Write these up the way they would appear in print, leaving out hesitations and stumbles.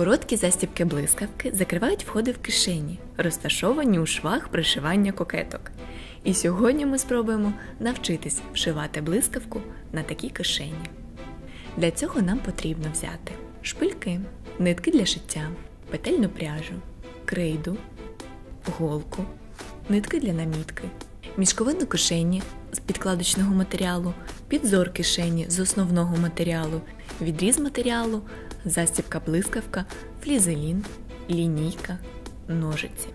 Короткі застібки блискавки закривають входи в кишені, розташовані у швах пришивання кокеток. І сьогодні ми спробуємо навчитись вшивати блискавку на такій кишені. Для цього нам потрібно взяти шпильки, нитки для шиття, петельну пряжу, крейду, голку, нитки для намітки, мішковину кишені з підкладочного матеріалу, підзор кишені з основного матеріалу, відріз матеріалу, застібка-блискавка, флізелін, лінійка, ножиці.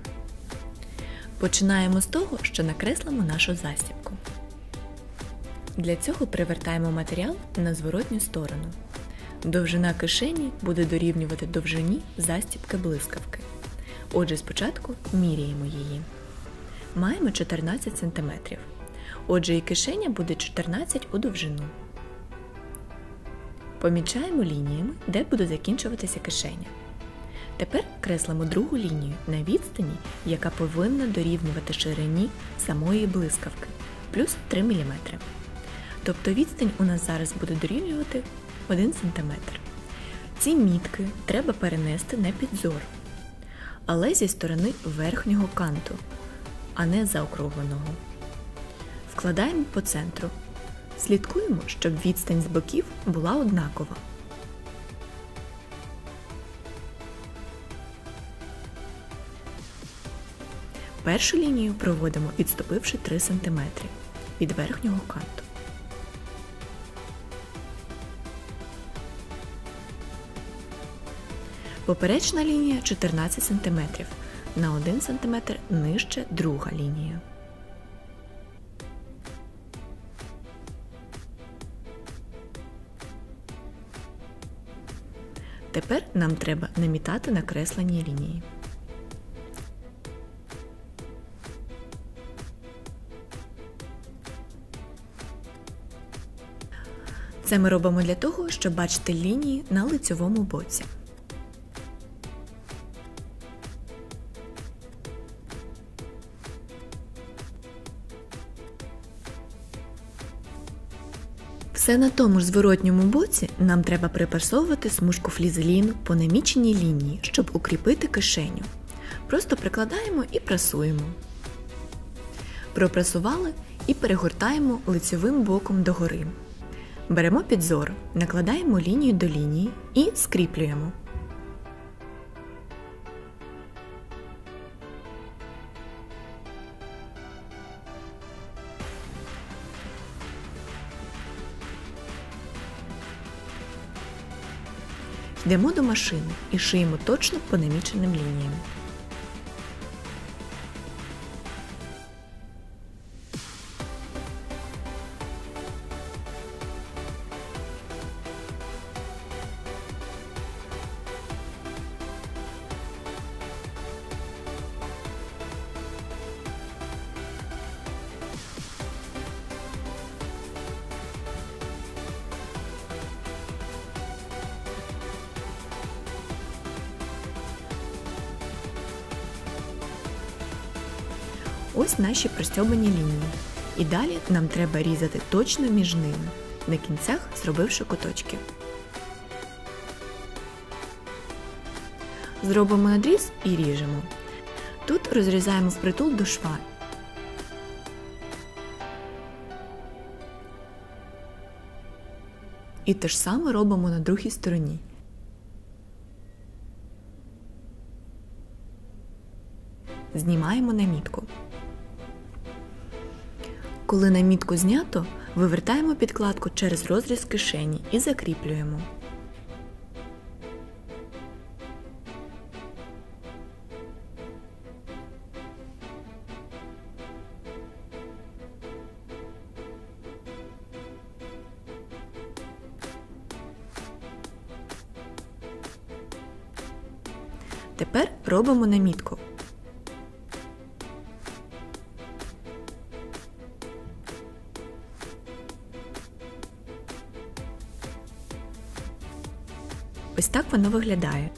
Починаємо з того, що накреслимо нашу застібку. Для цього привертаємо матеріал на зворотню сторону. Довжина кишені буде дорівнювати довжині застібки-блискавки. Отже, спочатку міряємо її. Маємо 14 см. Отже, і кишеня буде 14 у довжину. Помічаємо лініями, де буде закінчуватися кишеня. Тепер креслимо другу лінію на відстані, яка повинна дорівнювати ширині самої блискавки, плюс 3 мм. Тобто відстань у нас зараз буде дорівнювати 1 см. Ці мітки треба перенести на підзор, але зі сторони верхнього канту, а не заокругленого. Вкладаємо по центру. Слідкуємо, щоб відстань з боків була однакова. Першу лінію проводимо, відступивши 3 см від верхнього канту. Поперечна лінія 14 см, на 1 см нижче друга лінія. Тепер нам треба намітати накреслені лінії. Це ми робимо для того, щоб бачити лінії на лицьовому боці. Все на тому ж зворотньому боці нам треба припасовувати смужку флізеліну по наміченій лінії, щоб укріпити кишеню. Просто прикладаємо і прасуємо. Пропрасували і перегортаємо лицьовим боком догори. Беремо підзор, накладаємо лінію до лінії і скріплюємо. Йдемо до машини і шиємо точно по наміченим лініям. Ось наші простьобані лінії. І далі нам треба різати точно між ними, на кінцях зробивши куточки. Зробимо надріз і ріжемо. Тут розрізаємо впритул до шва. І те ж саме робимо на другій стороні. Знімаємо намітку. Коли намітку знято, вивертаємо підкладку через розріз кишені і закріплюємо. Тепер робимо намітку. Ось так воно виглядає.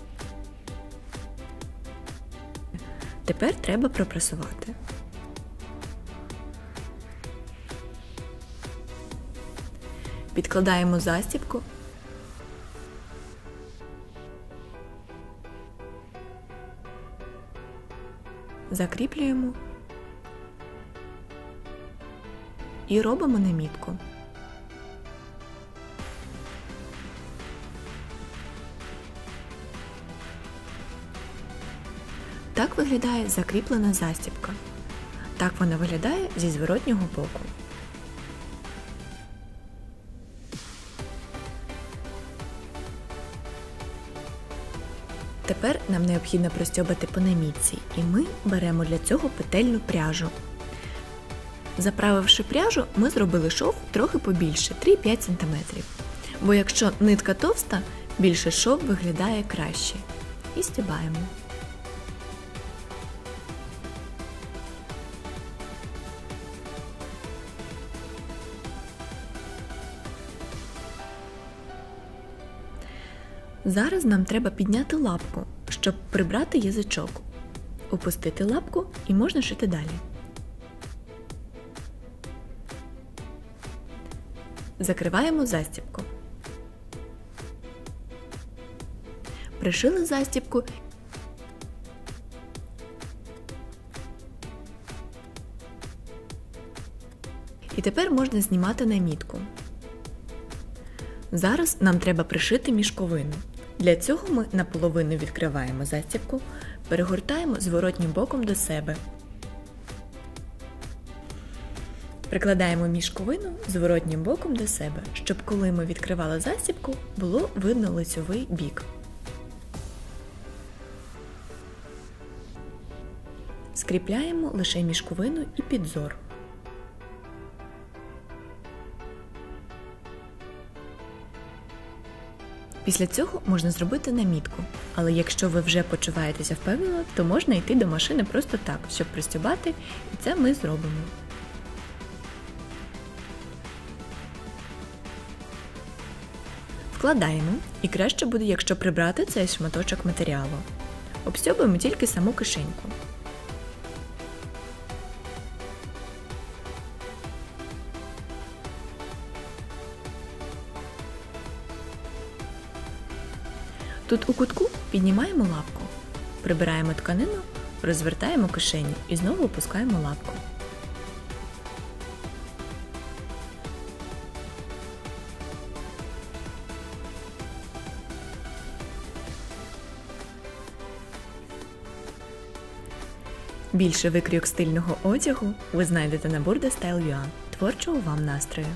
Тепер треба пропрасувати. Підкладаємо застібку. закріплюємо і робимо намітку. Так виглядає закріплена застібка. Так вона виглядає зі зворотнього боку. Тепер нам необхідно простьобати по намітці, і ми беремо для цього петельну пряжу. Заправивши пряжу, ми зробили шов трохи побільше, 3-5 см. Бо якщо нитка товста, більше шов виглядає краще. І стібаємо. Зараз нам треба підняти лапку, щоб прибрати язичок. Опустити лапку і можна шити далі. Закриваємо застібку. Пришили застібку. І тепер можна знімати намітку. Зараз нам треба пришити мішковину. Для цього ми наполовину відкриваємо застібку, перегортаємо зворотнім боком до себе. Прикладаємо мішковину зворотнім боком до себе, щоб коли ми відкривали застібку, було видно лицьовий бік. Скріпляємо лише мішковину і підзор. Після цього можна зробити намітку, але якщо ви вже почуваєтеся впевнено, то можна йти до машини просто так, щоб простібати, і це ми зробимо. Вкладаємо, і краще буде, якщо прибрати цей шматочок матеріалу. Обстьобуємо тільки саму кишеньку. Тут у кутку піднімаємо лапку, прибираємо тканину, розвертаємо кишені і знову опускаємо лапку. Більше викрійок стильного одягу ви знайдете на BurdaStyle.ua. Творчого вам настрою!